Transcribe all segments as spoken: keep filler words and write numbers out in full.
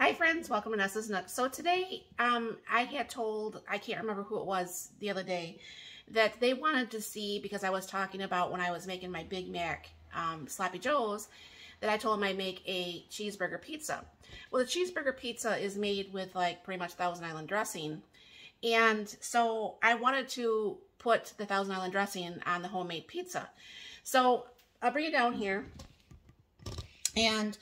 Hi friends, welcome to Nessa's Nook. So today, um, I had told, I can't remember who it was the other day, that they wanted to see, because I was talking about when I was making my Big Mac um, Sloppy Joes, that I told them I make a cheeseburger pizza. Well, the cheeseburger pizza is made with like pretty much Thousand Island dressing. And so I wanted to put the Thousand Island dressing on the homemade pizza. So I'll bring it down here. And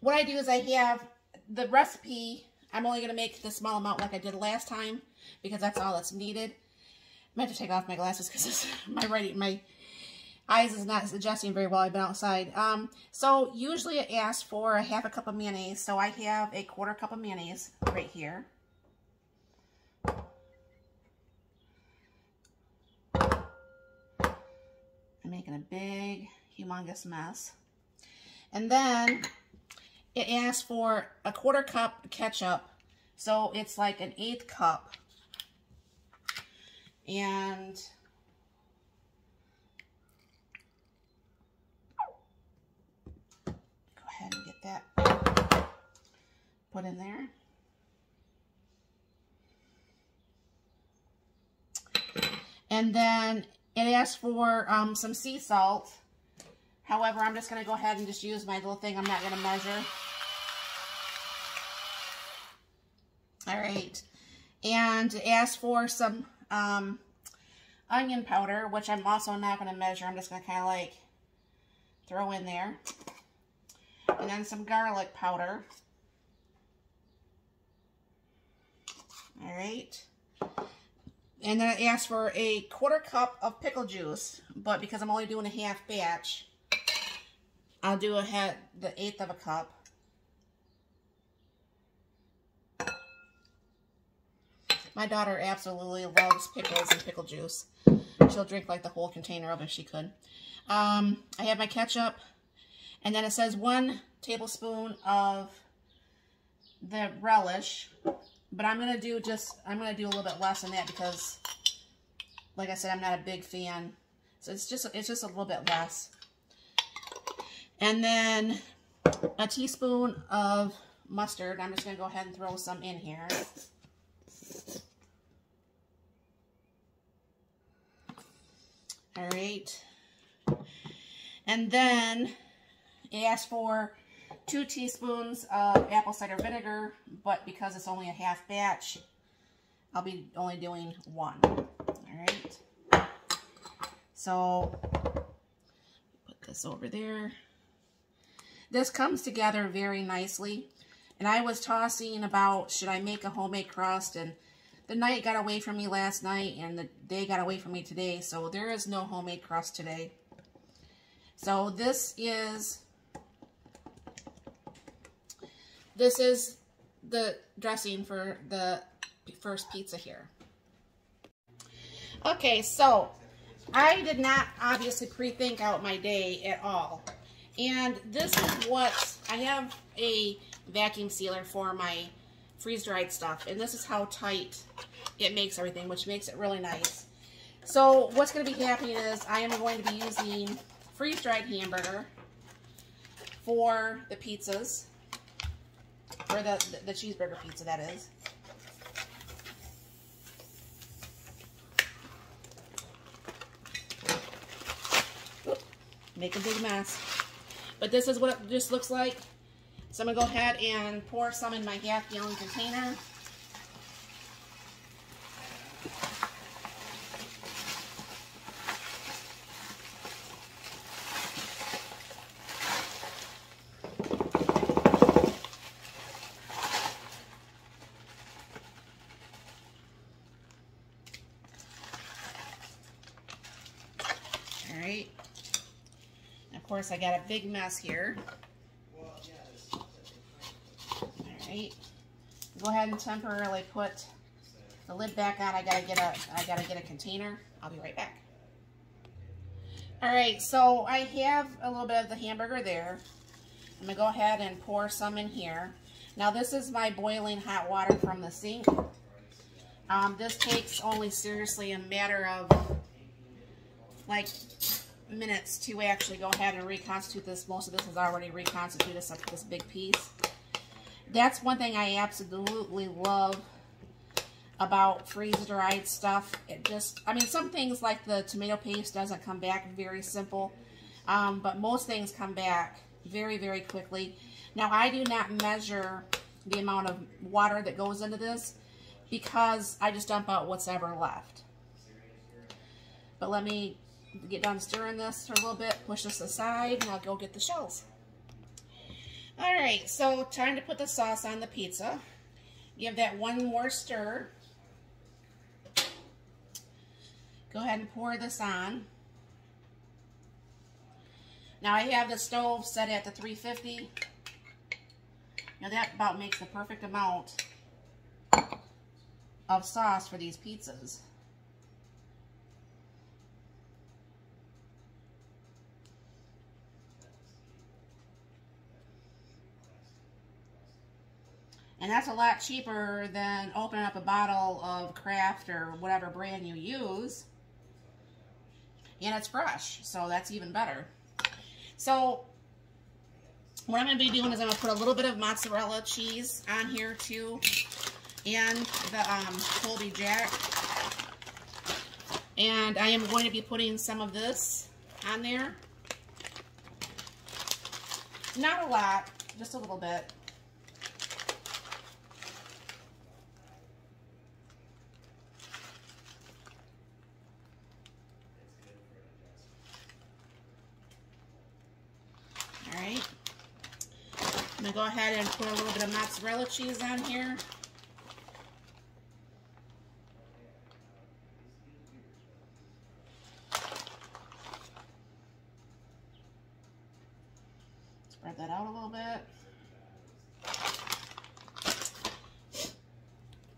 what I do is I have the recipe. I'm only going to make the small amount like I did last time because that's all that's needed. I have to take off my glasses because my writing, my eyes is not adjusting very well. I've been outside. Um, so usually I ask for a half a cup of mayonnaise. So I have a quarter cup of mayonnaise right here. I'm making a big, humongous mess. And then it asks for a quarter cup ketchup, so it's like an eighth cup. And go ahead and get that put in there. And then it asks for um, some sea salt. However, I'm just going to go ahead and just use my little thing. I'm not going to measure. All right. And ask for some um, onion powder, which I'm also not going to measure. I'm just going to kind of like throw in there. And then some garlic powder. All right. And then I asked for a quarter cup of pickle juice, but because I'm only doing a half batch, I'll do a half, the eighth of a cup. My daughter absolutely loves pickles and pickle juice. She'll drink like the whole container of it if she could. Um, I have my ketchup, and then it says one tablespoon of the relish, but I'm gonna do just I'm gonna do a little bit less than that because, like I said, I'm not a big fan. So it's just it's just a little bit less. And then a teaspoon of mustard. I'm just going to go ahead and throw some in here. All right. And then it asks for two teaspoons of apple cider vinegar, but because it's only a half batch, I'll be only doing one. All right. So put this over there. This comes together very nicely, and I was tossing about, should I make a homemade crust, and the night got away from me last night, and the day got away from me today, so there is no homemade crust today. So this is, this is the dressing for the first pizza here. Okay, so I did not obviously pre-think out my day at all. And this is what, I have a vacuum sealer for my freeze-dried stuff, and this is how tight it makes everything, which makes it really nice. So what's going to be happening is I am going to be using freeze-dried hamburger for the pizzas, or the, the, the cheeseburger pizza, that is. Oop, make a big mess. But this is what it just looks like. So I'm going to go ahead and pour some in my half gallon container. All right. Of course, I got a big mess here. Alright. Go ahead and temporarily put the lid back on. I gotta get a I gotta get a container. I'll be right back. Alright, so I have a little bit of the hamburger there. I'm gonna go ahead and pour some in here. Now this is my boiling hot water from the sink. Um, this takes only seriously a matter of like minutes to actually go ahead and reconstitute this. Most of this is already reconstituted, except this big piece. That's one thing I absolutely love about freeze-dried stuff. It just, I mean, some things like the tomato paste doesn't come back very simple, um, but most things come back very, very quickly. Now, I do not measure the amount of water that goes into this because I just dump out what's ever left. But let me get done stirring this for a little bit, push this aside, and I'll go get the shells. All right, so time to put the sauce on the pizza. Give that one more stir. Go ahead and pour this on. Now I have the stove set at the three fifty. Now that about makes the perfect amount of sauce for these pizzas. And that's a lot cheaper than opening up a bottle of Kraft or whatever brand you use. And it's fresh, so that's even better. So what I'm going to be doing is I'm going to put a little bit of mozzarella cheese on here too. And the um, Colby Jack. And I am going to be putting some of this on there. Not a lot, just a little bit. I'm going to go ahead and put a little bit of mozzarella cheese on here. Spread that out a little bit.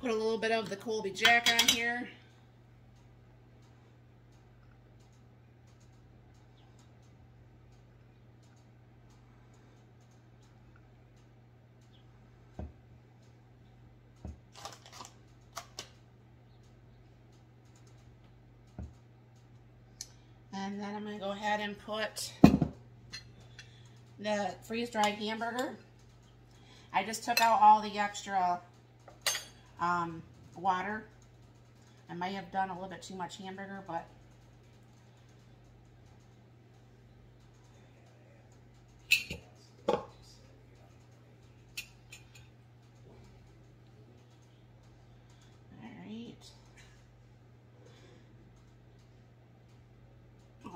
Put a little bit of the Colby Jack on here. And then I'm going to go ahead and put the freeze-dried hamburger. I just took out all the extra um, water. I might have done a little bit too much hamburger, but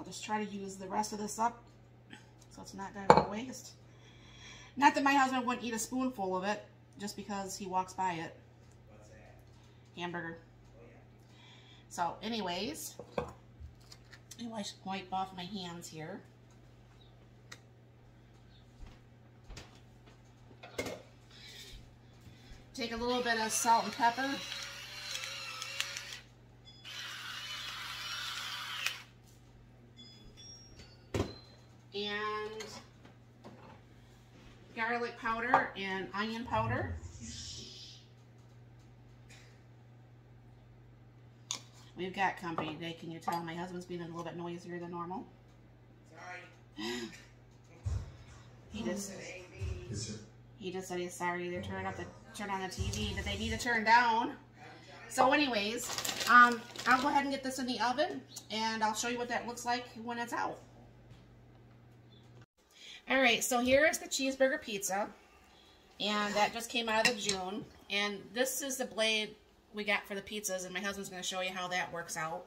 just try to use the rest of this up so it's not going to go to waste. Not that my husband wouldn't eat a spoonful of it just because he walks by it. What's that? Hamburger. Oh, yeah. So anyways, I should wipe off my hands here. Take a little bit of salt and pepper. And garlic powder and onion powder. We've got company today. Can you tell my husband's being a little bit noisier than normal? Sorry. He just he just said he's sorry. They're turning up the turn on the T V that they need to turn down. So, anyways, um, I'll go ahead and get this in the oven, and I'll show you what that looks like when it's out. Alright, so here is the cheeseburger pizza, and that just came out of the June, and this is the blade we got for the pizzas, and my husband's going to show you how that works out.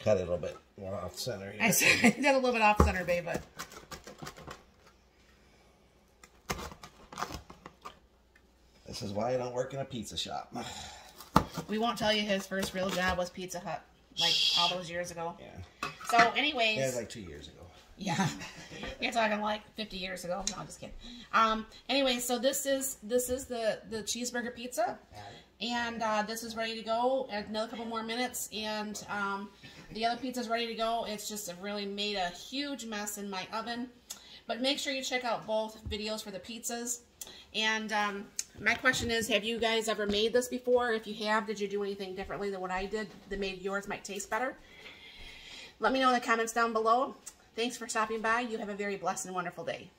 Cut it a little bit more off center here. I said that a little bit off center, babe, but this is why I don't work in a pizza shop. We won't tell you his first real job was Pizza Hut. Like all those years ago. Yeah. So, anyways. Yeah, like two years ago. Yeah. You're talking like fifty years ago. No, I'm just kidding. Um. Anyway, so this is this is the the cheeseburger pizza, and uh, this is ready to go. Another couple more minutes, and um, the other pizza is ready to go. It's just really made a huge mess in my oven, but make sure you check out both videos for the pizzas. And um, my question is, have you guys ever made this before? If you have, did you do anything differently than what I did that made yours might taste better? Let me know in the comments down below. Thanks for stopping by. You have a very blessed and wonderful day.